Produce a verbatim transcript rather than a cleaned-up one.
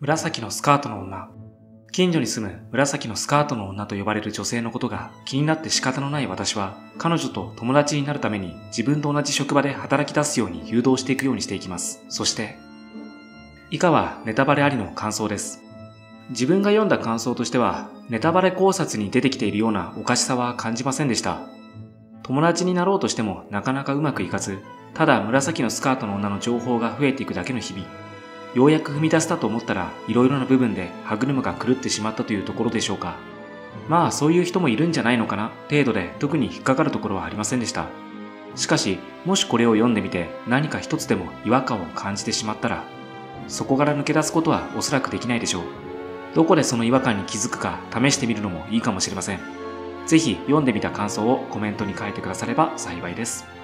紫のスカートの女。近所に住む紫のスカートの女と呼ばれる女性のことが気になって仕方のない私は、彼女と友達になるために自分と同じ職場で働き出すように誘導していくようにしていきます。そして、以下はネタバレありの感想です。自分が読んだ感想としては、ネタバレ考察に出てきているようなおかしさは感じませんでした。友達になろうとしてもなかなかうまくいかず、ただ紫のスカートの女の情報が増えていくだけの日々。ようやく踏み出せたと思ったら、いろいろな部分で歯車が狂ってしまったというところでしょうか。まあそういう人もいるんじゃないのかな程度で、特に引っかかるところはありませんでした。しかし、もしこれを読んでみて何か一つでも違和感を感じてしまったら、そこから抜け出すことはおそらくできないでしょう。どこでその違和感に気づくか試してみるのもいいかもしれません。ぜひ読んでみた感想をコメントに書いてくだされば幸いです。